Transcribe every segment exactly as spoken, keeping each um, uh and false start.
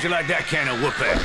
How'd you like that kind of whooping?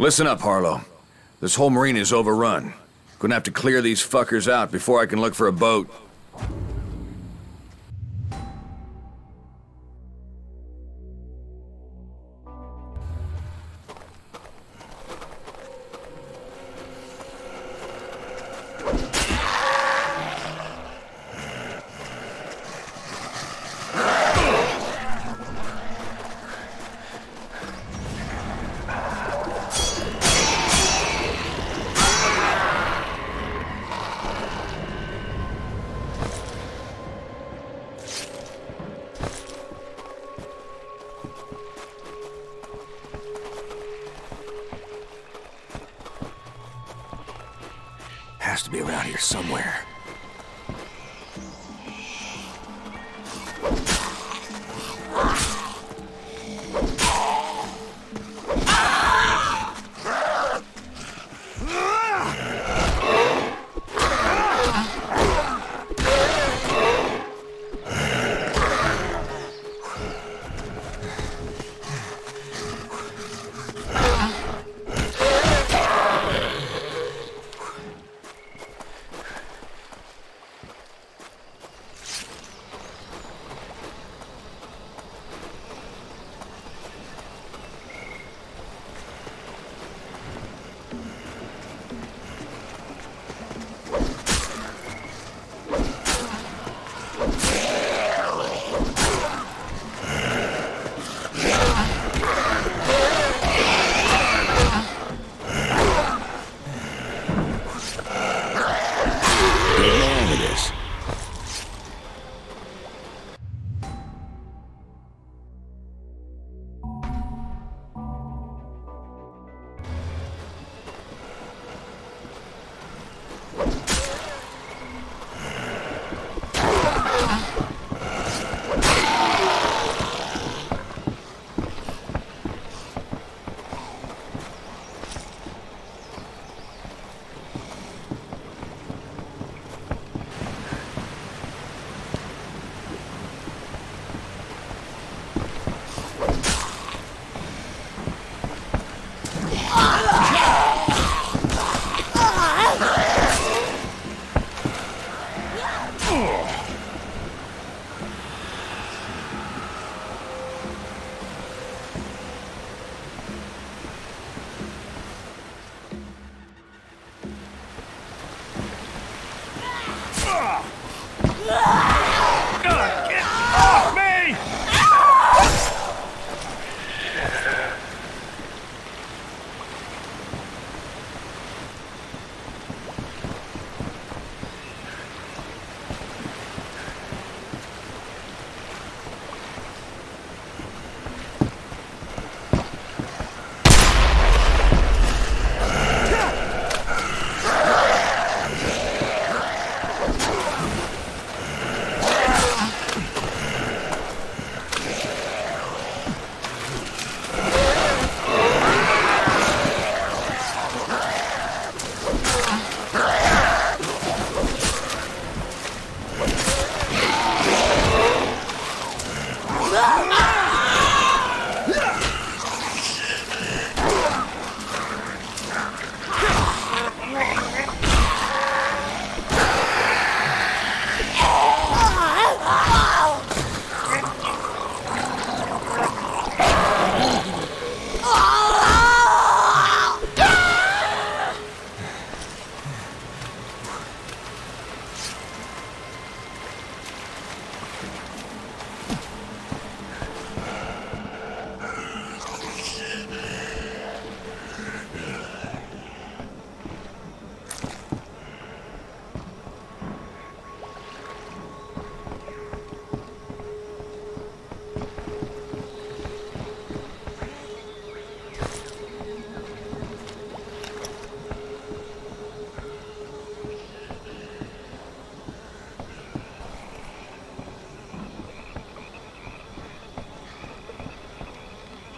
Listen up, Harlow. This whole marina is overrun. Gonna have to clear these fuckers out before I can look for a boat. Has to be around here somewhere.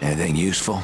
Anything useful?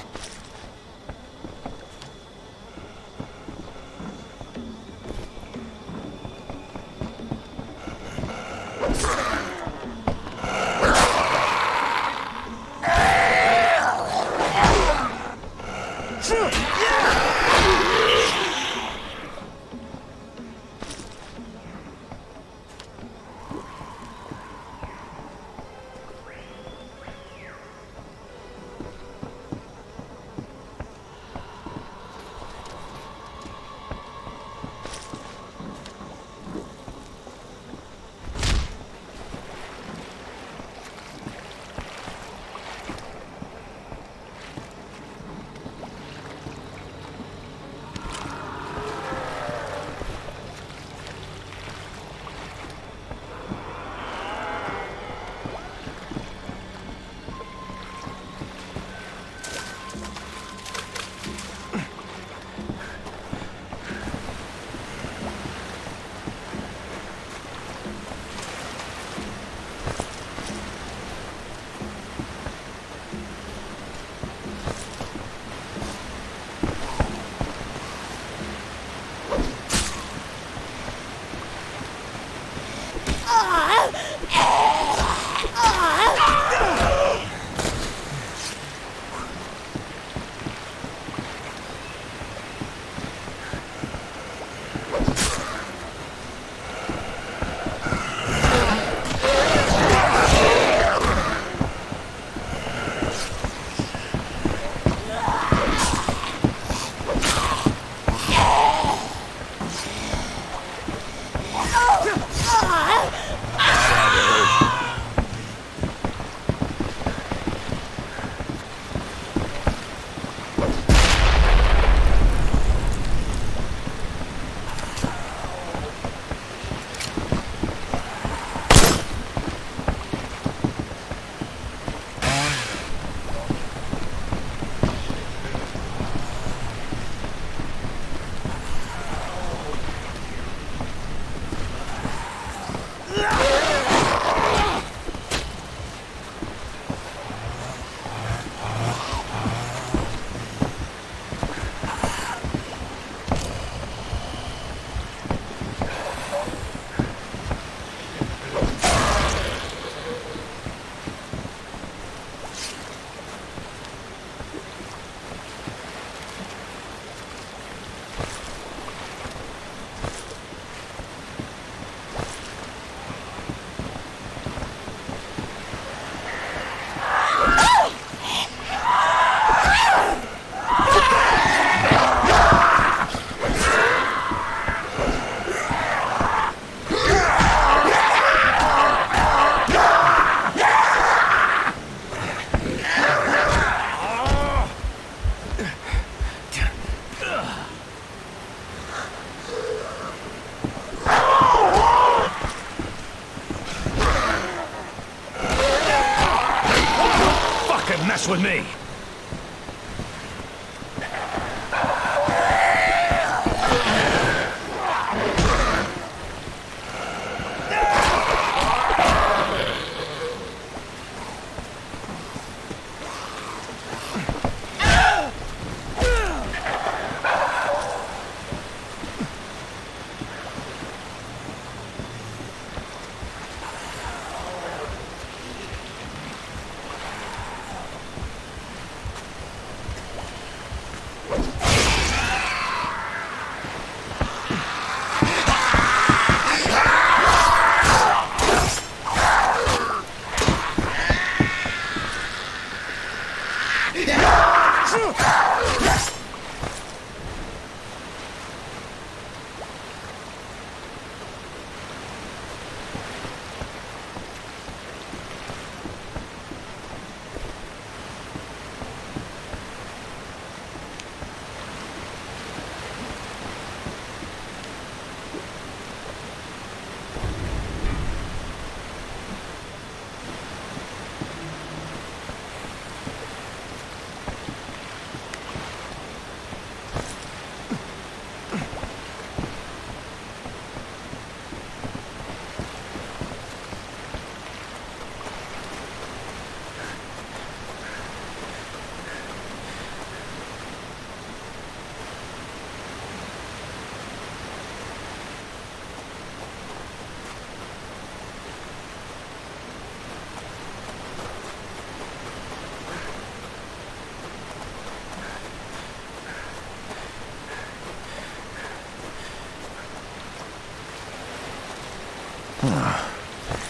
Don't mess with me!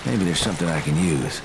Maybe there's something I can use.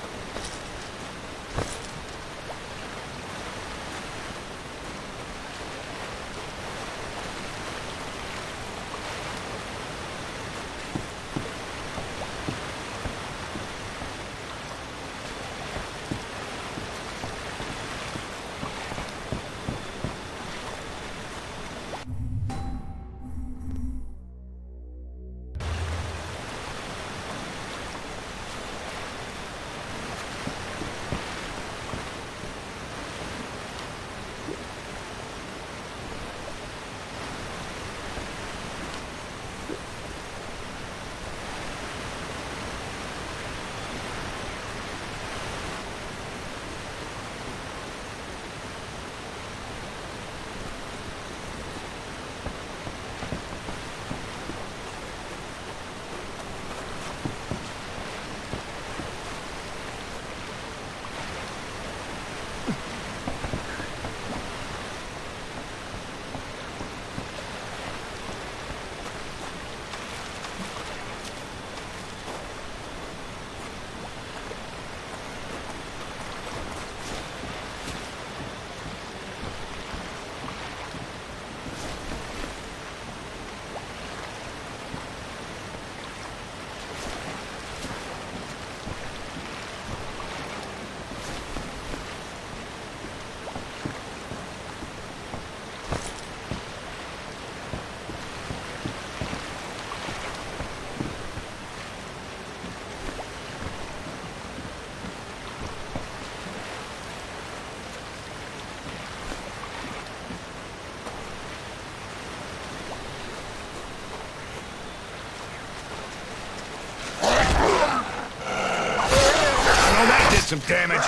Some damage.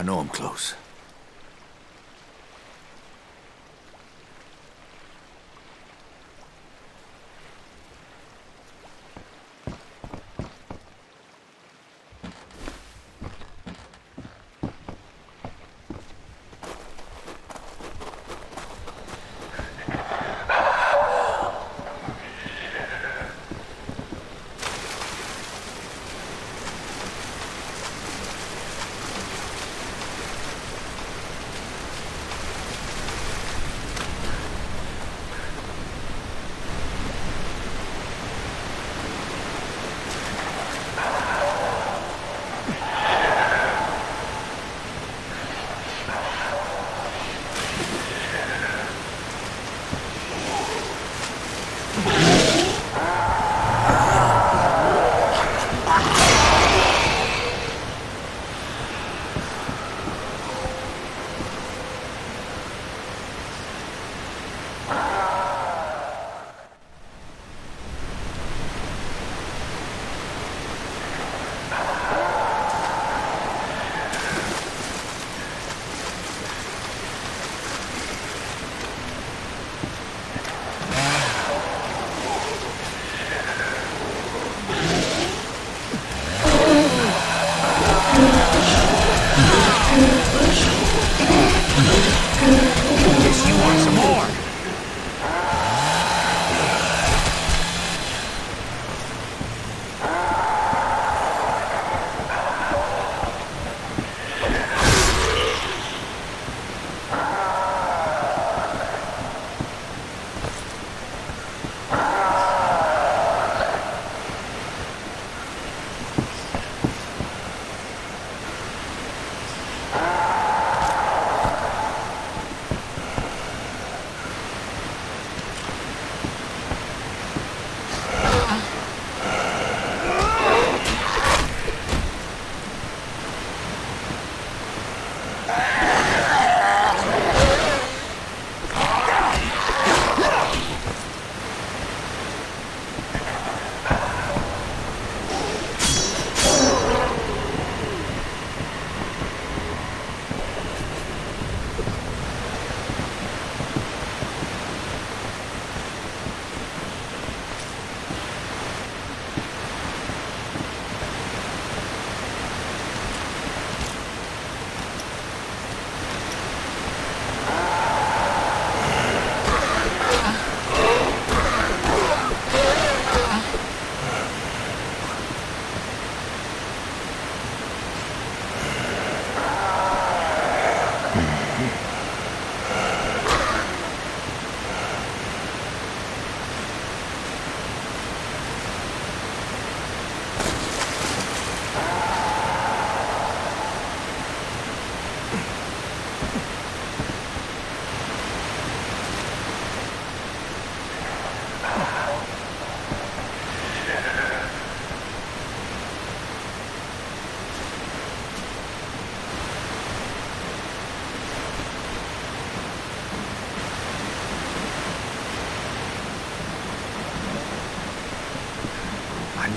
I know I'm close.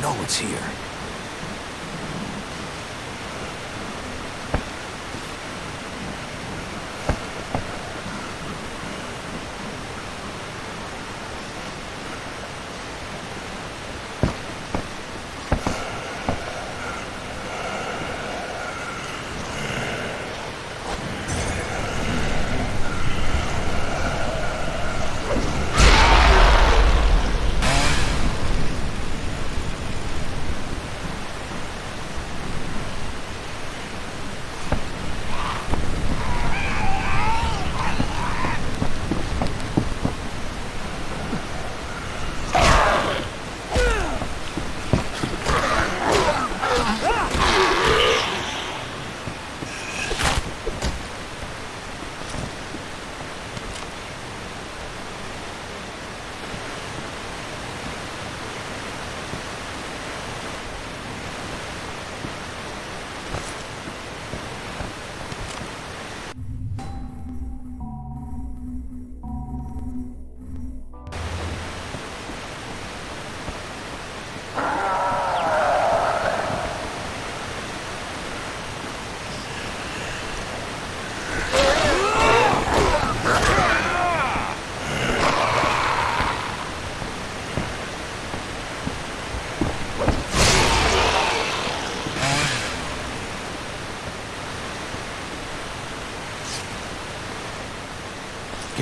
No, it's here.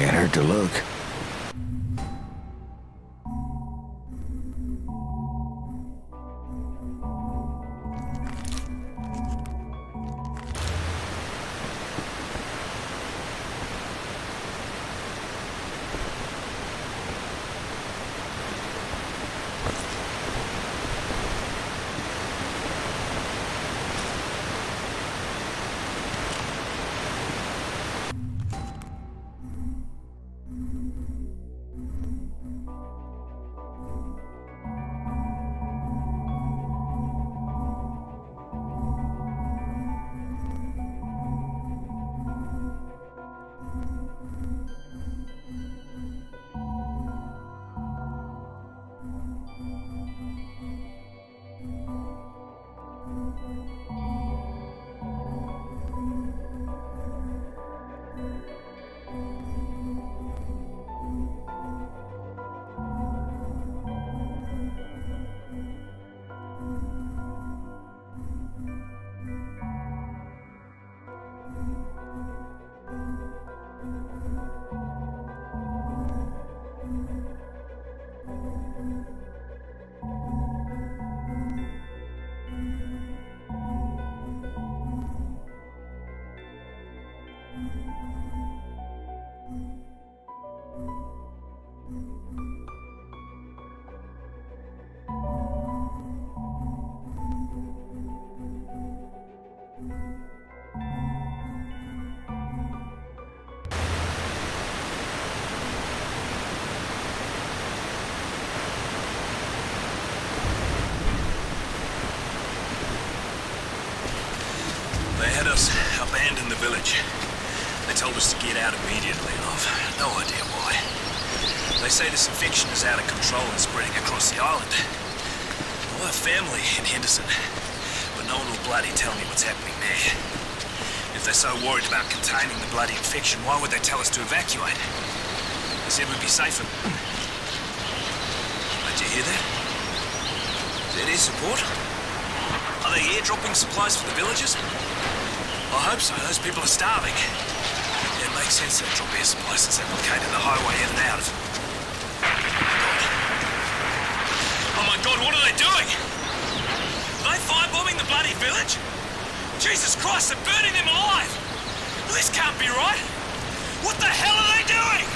Can't hurt to look. Abandoned the village. They told us to get out immediately, and I've no idea why. They say this infection is out of control and spreading across the island. I have family in Henderson, but no one will bloody tell me what's happening there. If they're so worried about containing the bloody infection, why would they tell us to evacuate? They said we'd be safer. Did you hear that? Is that air support? Are they airdropping supplies for the villagers? I hope so. Those people are starving. Yeah, it makes sense they'd drop air supplies since they blockaded the highway in and out. Oh my god, what are they doing? Are they firebombing the bloody village? Jesus Christ, they're burning them alive! Well, this can't be right! What the hell are they doing?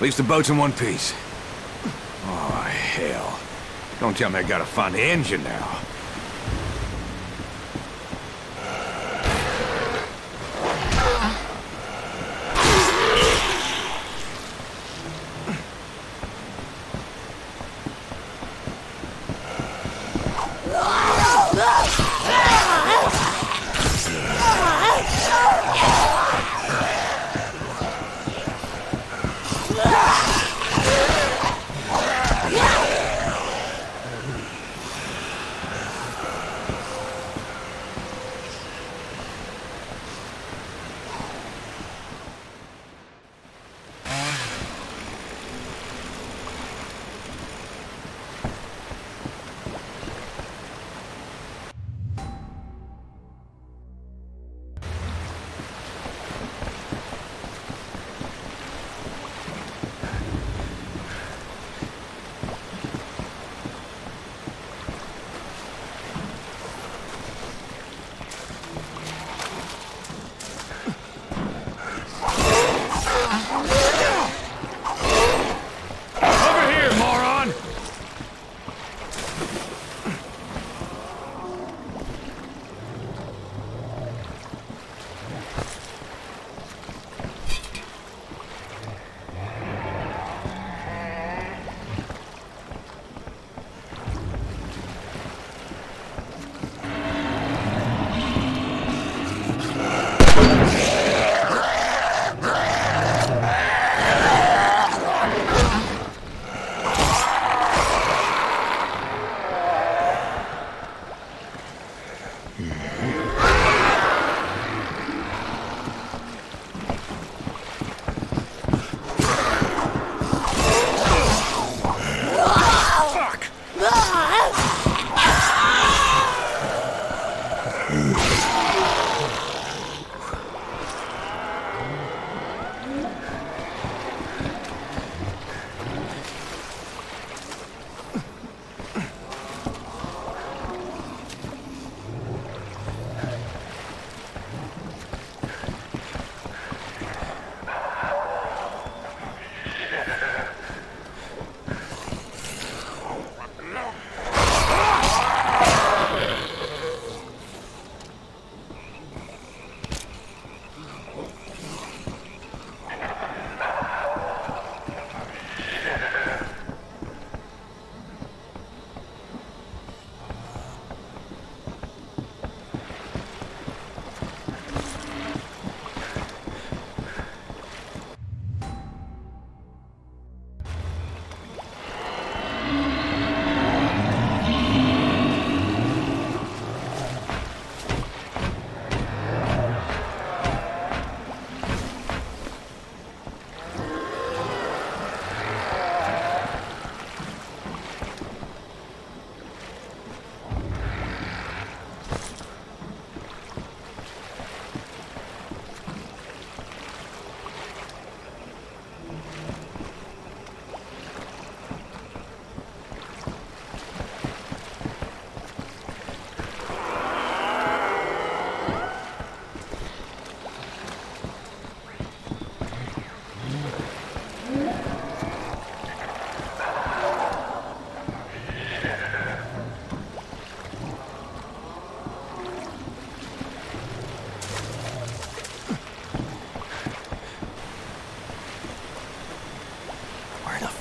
Leaves the boats in one piece. Oh, hell. Don't tell me I gotta find the engine now.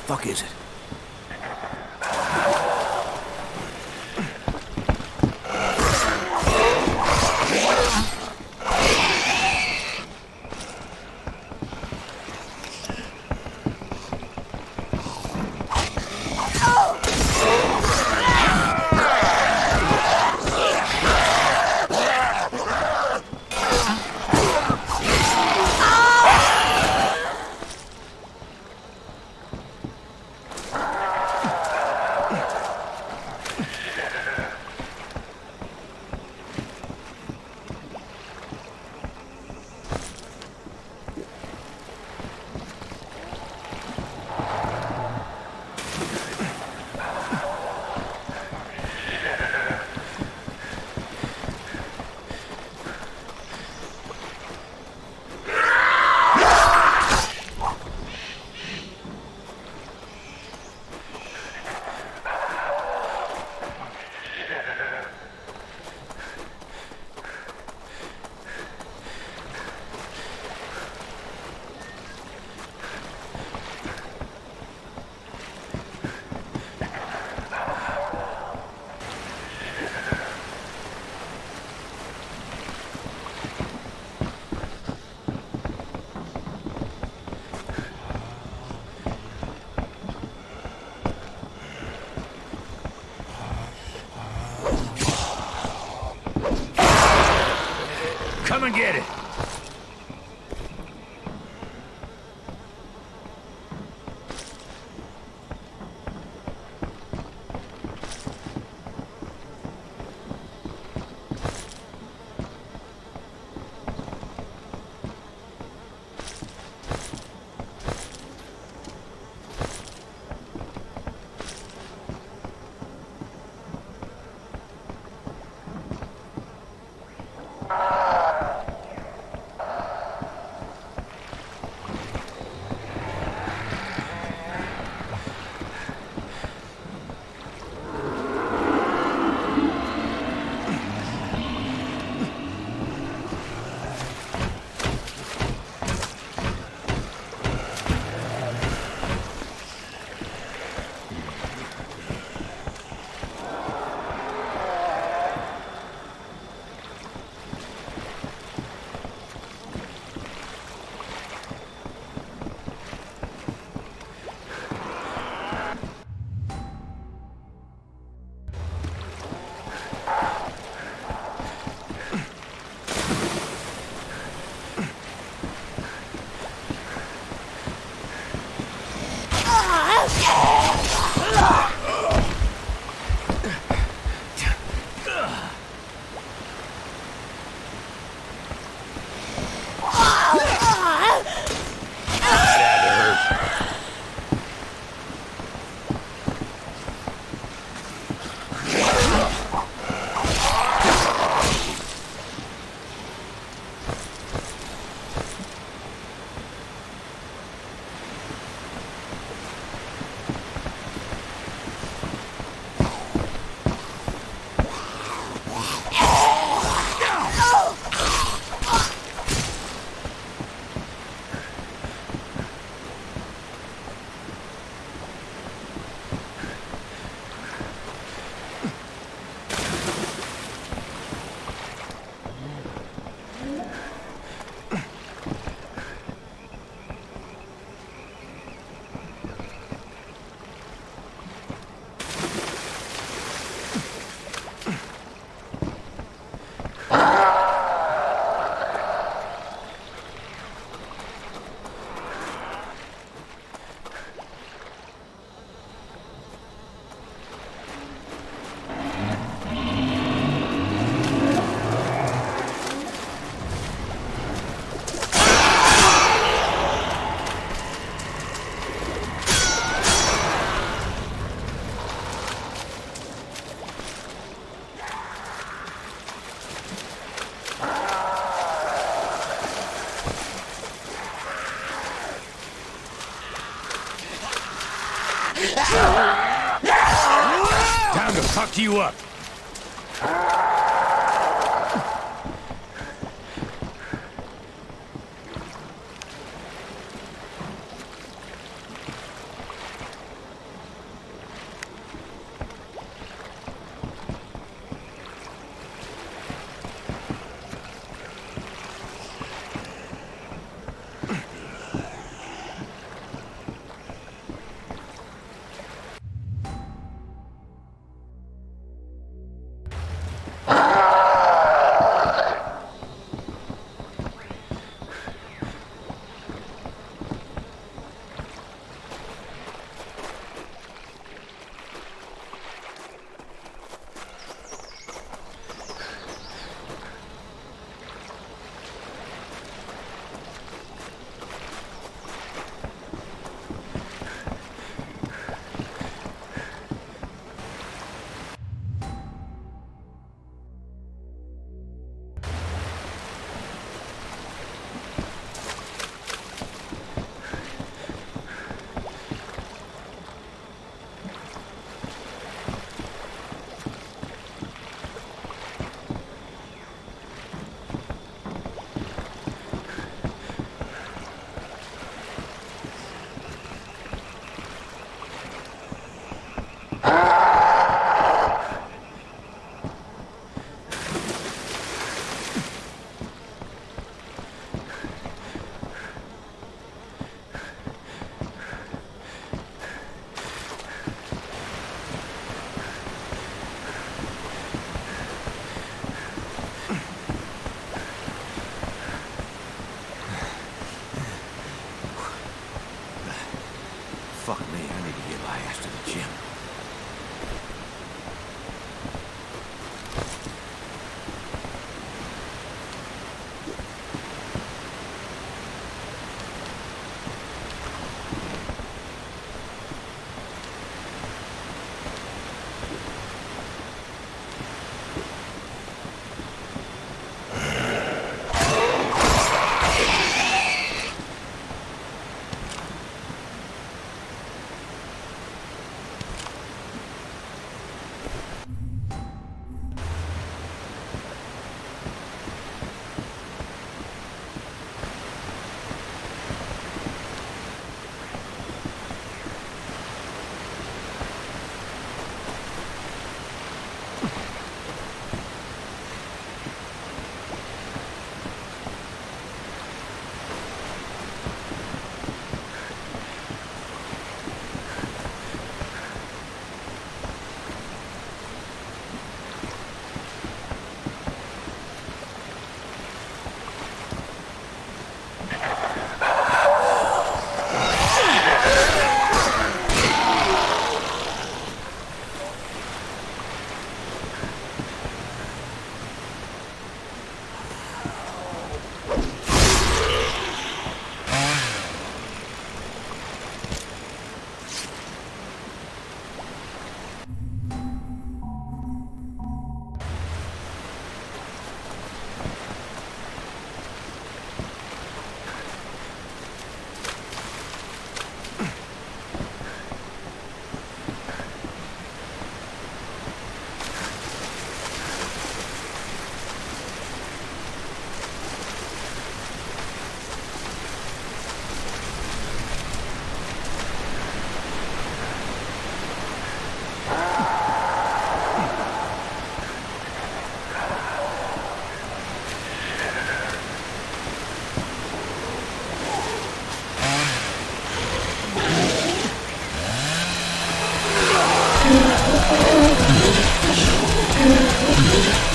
Fuck is it? and get it. Time to fuck you up.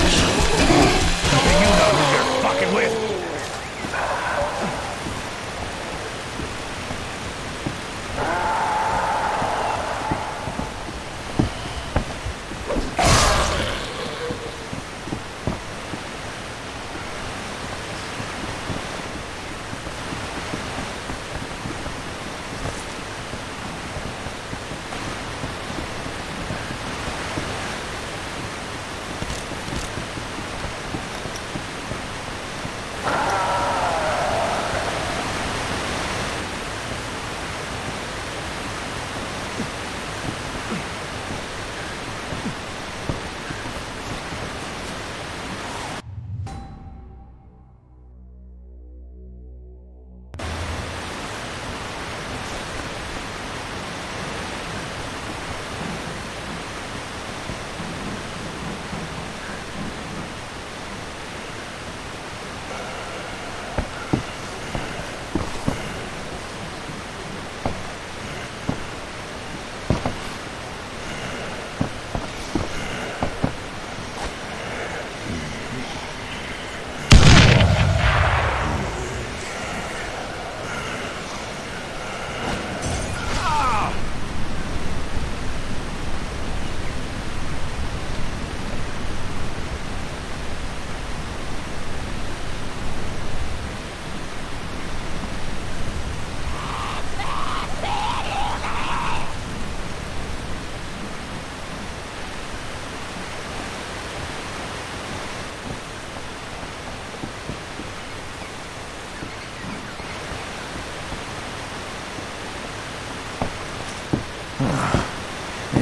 You know who you're fucking with.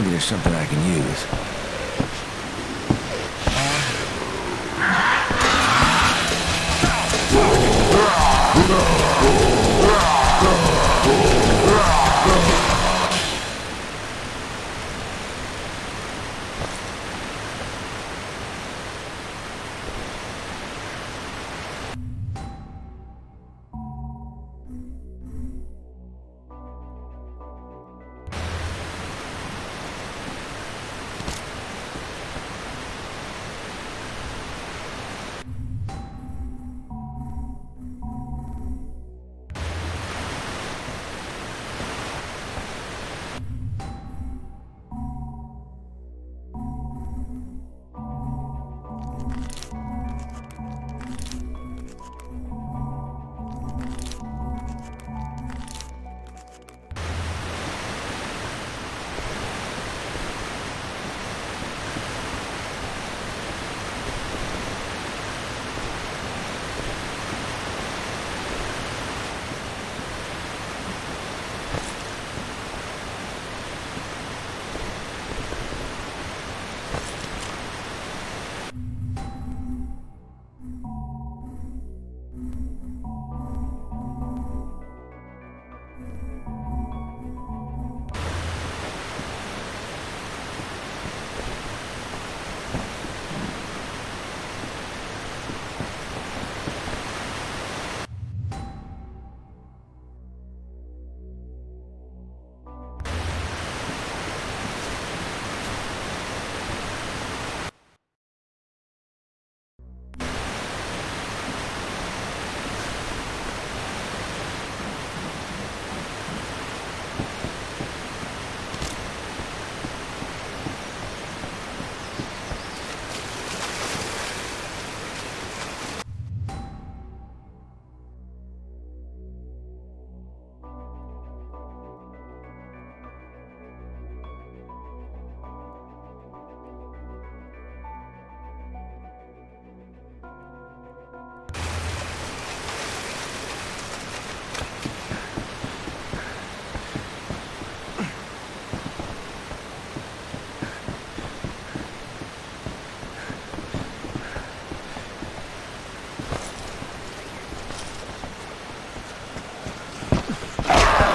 There's something I can use.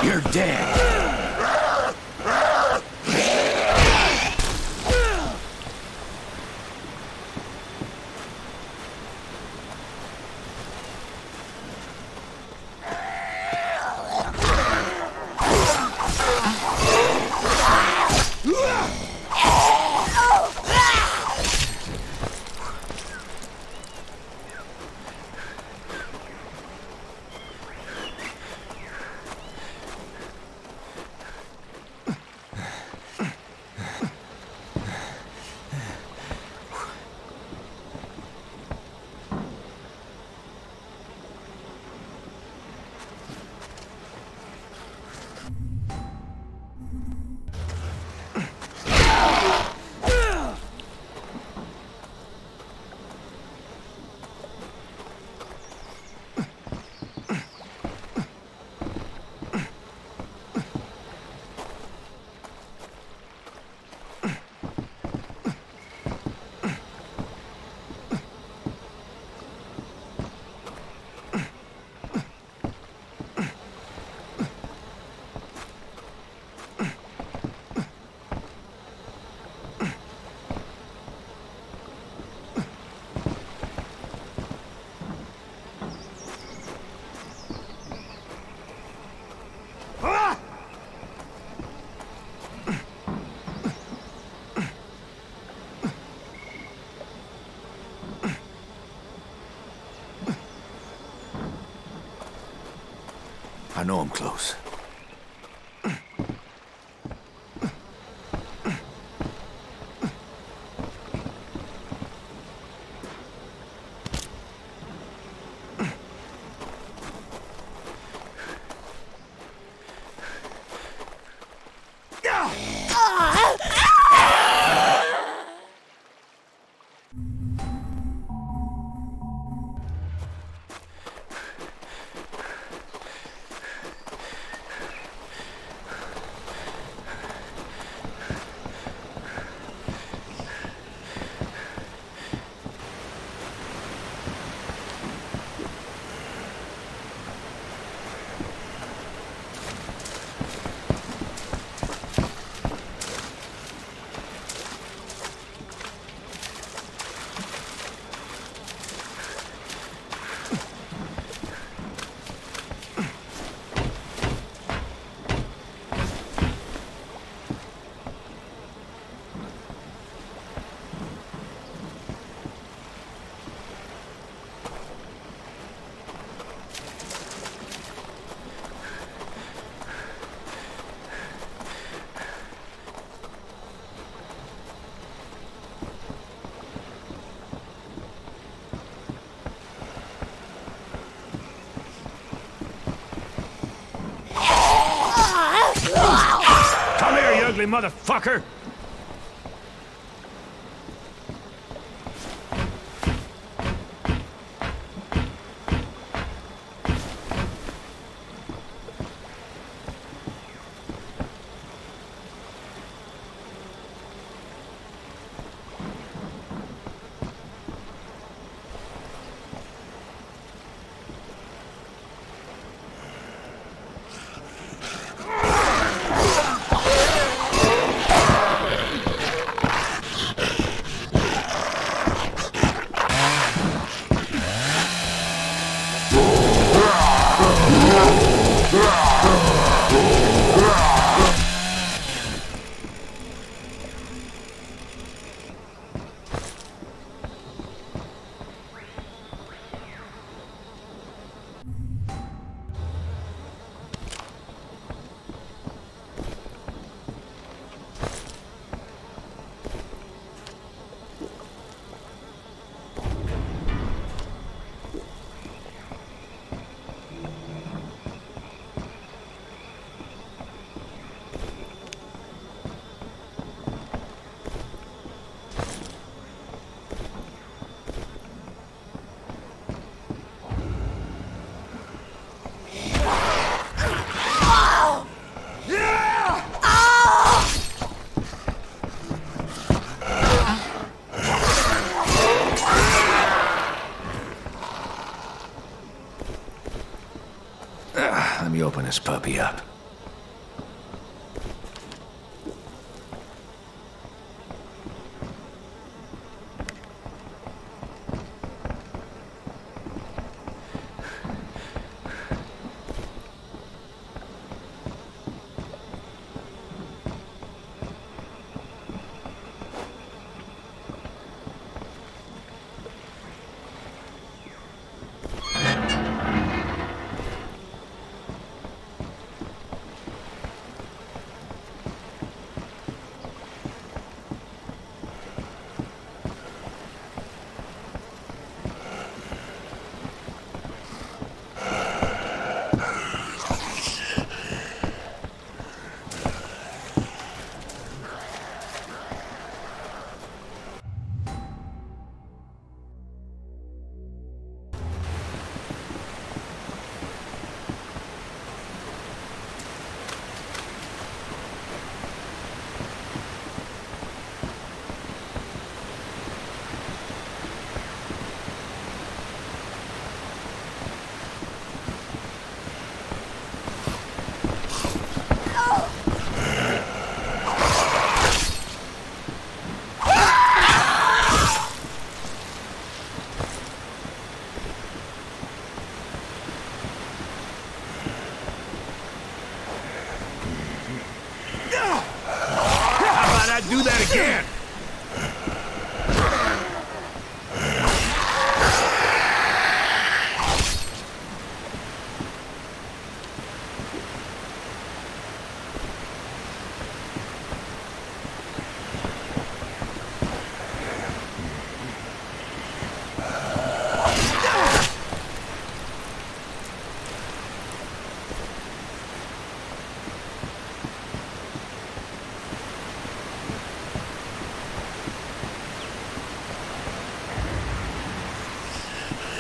You're dead. know I'm close. Motherfucker! Open this puppy up.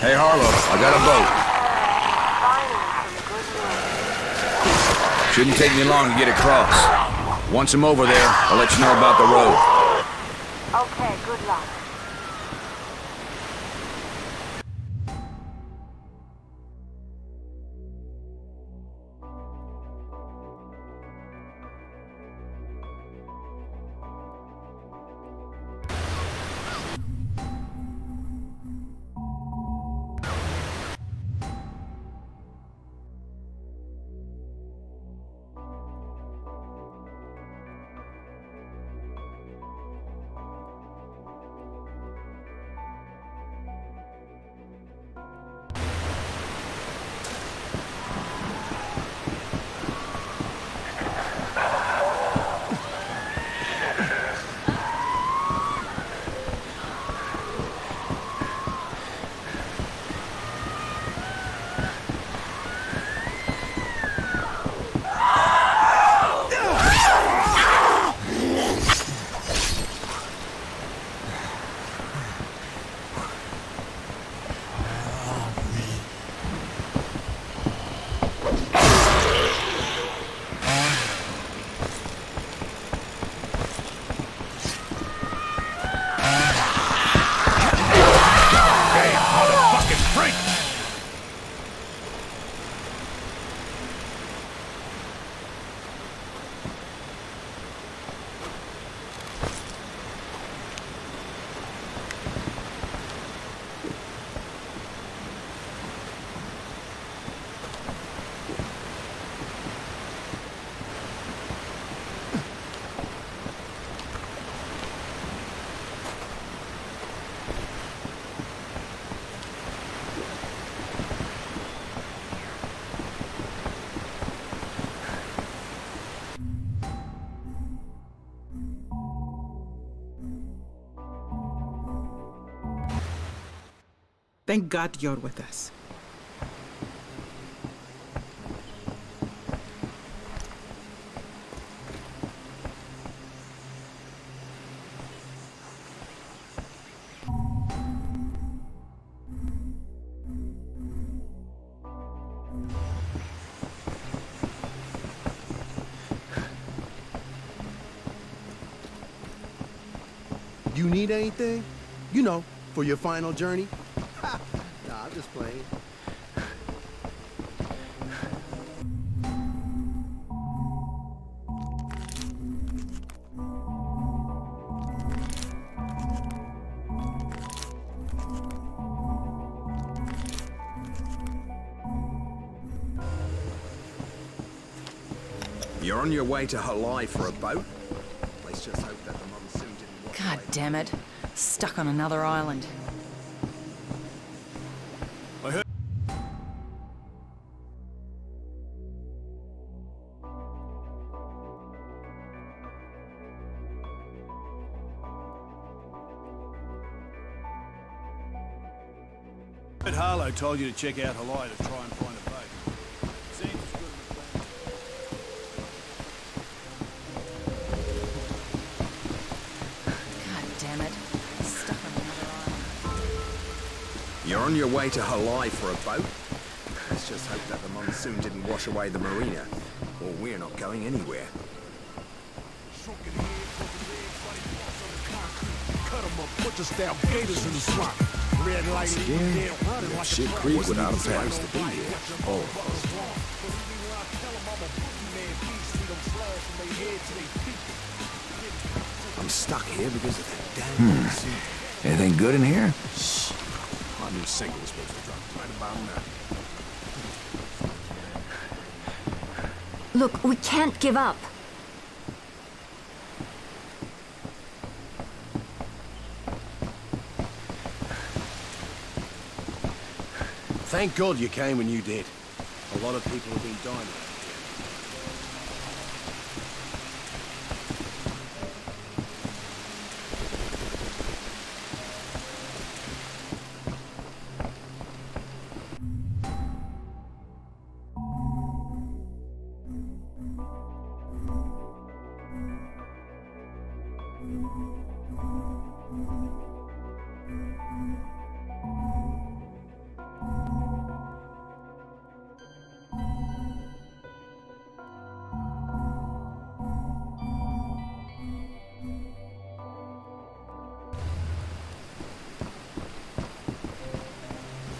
Hey, Harlow, I got a boat. Shouldn't take me long to get across. Once I'm over there, I'll let you know about the road. Okay, good luck. Thank God you're with us. You need anything? You know, for your final journey? Nah, I'm just playing. You're on your way to Halai for a boat? Let's just hope that the monsoon didn't... God damn it. Stuck on another island. Harlow told you to check out Halai to try and find a boat. Seems good. God damn it. Stuck on another island. You're on your way to Halai for a boat? Let's just hope that the monsoon didn't wash away the marina, or we're not going anywhere. Cut them up, put the stab gators in the swamp. Red light again, that shit creep without a pass to be here. All of us. I'm stuck here because of that damn monsoon. Hmm. Anything good in here? Shh. Our new single was supposed to drop right about now. Look, we can't give up. Thank God you came when you did. A lot of people have been dying.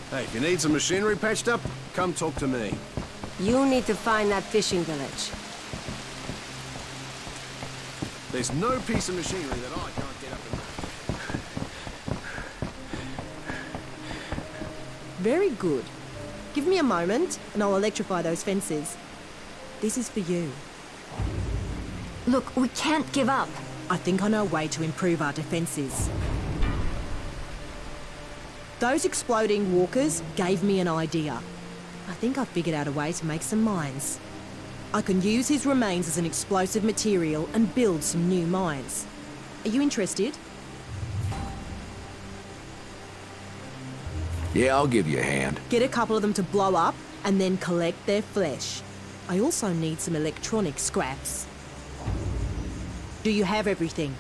Hey, if you need some machinery patched up, come talk to me. You need to find that fishing village. There's no piece of machinery that I can't get up and... Very good. Give me a moment, and I'll electrify those fences. This is for you. Look, we can't give up. I think I know a way to improve our defences. Those exploding walkers gave me an idea. I think I've figured out a way to make some mines. I can use his remains as an explosive material and build some new mines. Are you interested? Yeah, I'll give you a hand. Get a couple of them to blow up and then collect their flesh. I also need some electronic scraps. Do you have everything?